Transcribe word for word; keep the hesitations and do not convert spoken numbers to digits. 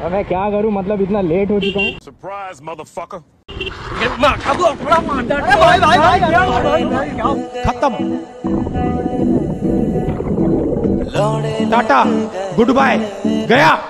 अब मैं क्या करूँ, मतलब इतना लेट हो चुका हूँ। Surprise motherfucker. भाई भाई भाई खत्म, टाटा, गुड बाय, गया।